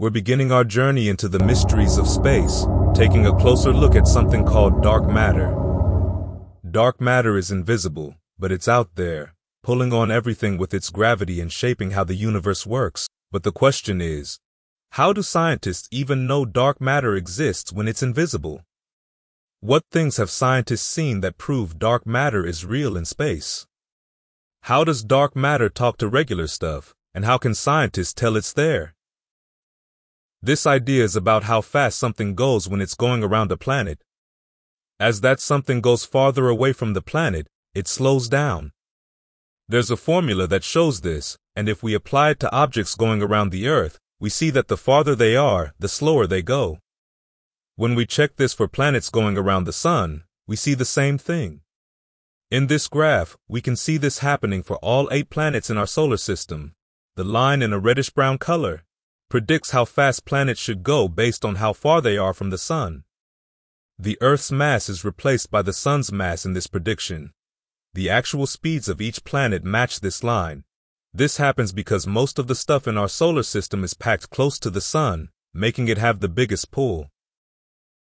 We're beginning our journey into the mysteries of space, taking a closer look at something called dark matter. Dark matter is invisible, but it's out there, pulling on everything with its gravity and shaping how the universe works. But the question is, how do scientists even know dark matter exists when it's invisible? What things have scientists seen that prove dark matter is real in space? How does dark matter talk to regular stuff, and how can scientists tell it's there? This idea is about how fast something goes when it's going around a planet. As that something goes farther away from the planet, it slows down. There's a formula that shows this, and if we apply it to objects going around the Earth, we see that the farther they are, the slower they go. When we check this for planets going around the Sun, we see the same thing. In this graph, we can see this happening for all 8 planets in our solar system. The line in a reddish-brown color predicts how fast planets should go based on how far they are from the Sun. The Earth's mass is replaced by the Sun's mass in this prediction. The actual speeds of each planet match this line. This happens because most of the stuff in our solar system is packed close to the Sun, making it have the biggest pull.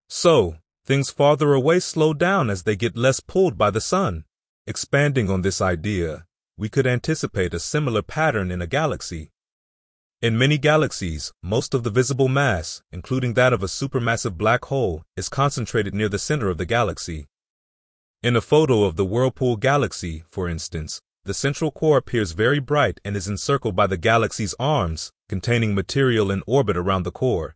So, things farther away slow down as they get less pulled by the Sun. Expanding on this idea, we could anticipate a similar pattern in a galaxy. In many galaxies, most of the visible mass, including that of a supermassive black hole, is concentrated near the center of the galaxy. In a photo of the Whirlpool Galaxy, for instance, the central core appears very bright and is encircled by the galaxy's arms, containing material in orbit around the core.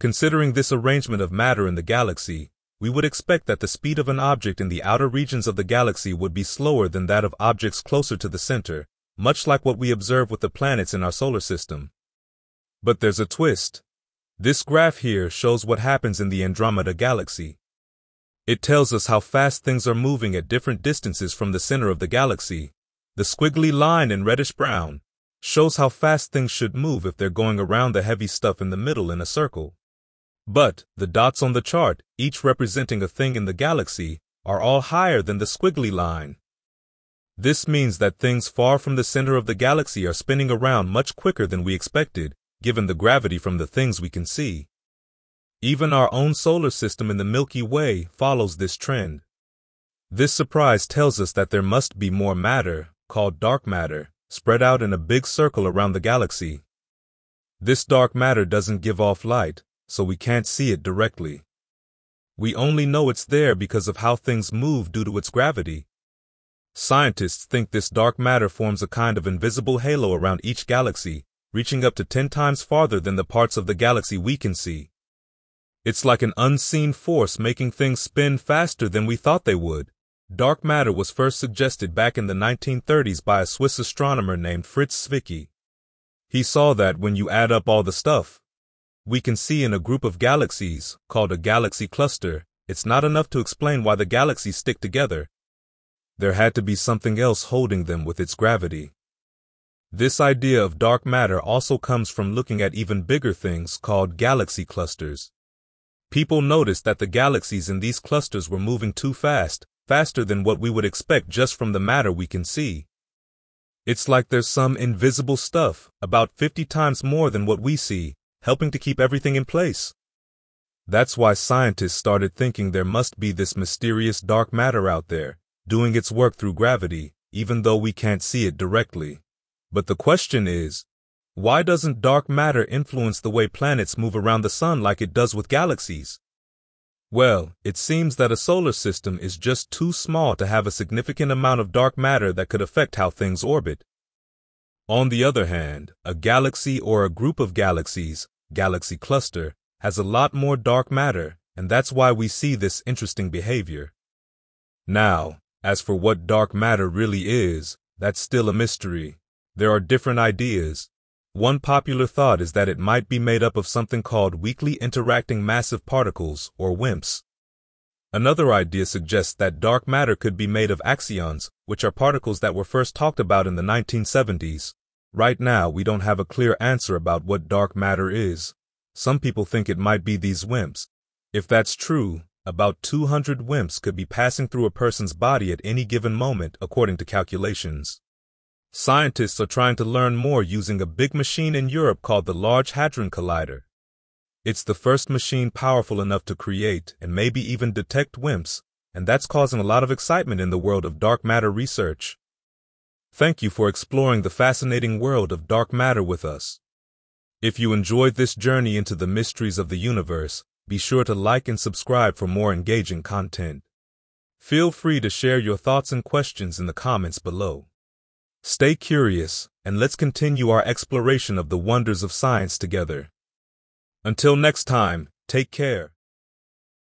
Considering this arrangement of matter in the galaxy, we would expect that the speed of an object in the outer regions of the galaxy would be slower than that of objects closer to the center, much like what we observe with the planets in our solar system. But there's a twist. This graph here shows what happens in the Andromeda galaxy. It tells us how fast things are moving at different distances from the center of the galaxy. The squiggly line in reddish-brown shows how fast things should move if they're going around the heavy stuff in the middle in a circle. But the dots on the chart, each representing a thing in the galaxy, are all higher than the squiggly line. This means that things far from the center of the galaxy are spinning around much quicker than we expected, given the gravity from the things we can see. Even our own solar system in the Milky Way follows this trend. This surprise tells us that there must be more matter, called dark matter, spread out in a big circle around the galaxy. This dark matter doesn't give off light, so we can't see it directly. We only know it's there because of how things move due to its gravity. Scientists think this dark matter forms a kind of invisible halo around each galaxy, reaching up to 10 times farther than the parts of the galaxy we can see. It's like an unseen force making things spin faster than we thought they would. Dark matter was first suggested back in the 1930s by a Swiss astronomer named Fritz Zwicky. He saw that when you add up all the stuff we can see in a group of galaxies, called a galaxy cluster, it's not enough to explain why the galaxies stick together. There had to be something else holding them with its gravity. This idea of dark matter also comes from looking at even bigger things called galaxy clusters. People noticed that the galaxies in these clusters were moving too fast, faster than what we would expect just from the matter we can see. It's like there's some invisible stuff, about 50 times more than what we see, helping to keep everything in place. That's why scientists started thinking there must be this mysterious dark matter out there, doing its work through gravity, even though we can't see it directly. But the question is, why doesn't dark matter influence the way planets move around the Sun like it does with galaxies? Well, it seems that a solar system is just too small to have a significant amount of dark matter that could affect how things orbit. On the other hand, a galaxy or a group of galaxies, galaxy cluster, has a lot more dark matter, and that's why we see this interesting behavior. Now, as for what dark matter really is, that's still a mystery. There are different ideas. One popular thought is that it might be made up of something called weakly interacting massive particles, or WIMPs. Another idea suggests that dark matter could be made of axions, which are particles that were first talked about in the 1970s. Right now, we don't have a clear answer about what dark matter is. Some people think it might be these WIMPs. If that's true, about 200 WIMPs could be passing through a person's body at any given moment, according to calculations. Scientists are trying to learn more using a big machine in Europe called the Large Hadron Collider. It's the first machine powerful enough to create and maybe even detect WIMPs, and that's causing a lot of excitement in the world of dark matter research. Thank you for exploring the fascinating world of dark matter with us. If you enjoyed this journey into the mysteries of the universe, be sure to like and subscribe for more engaging content. Feel free to share your thoughts and questions in the comments below. Stay curious, and let's continue our exploration of the wonders of science together. Until next time, take care.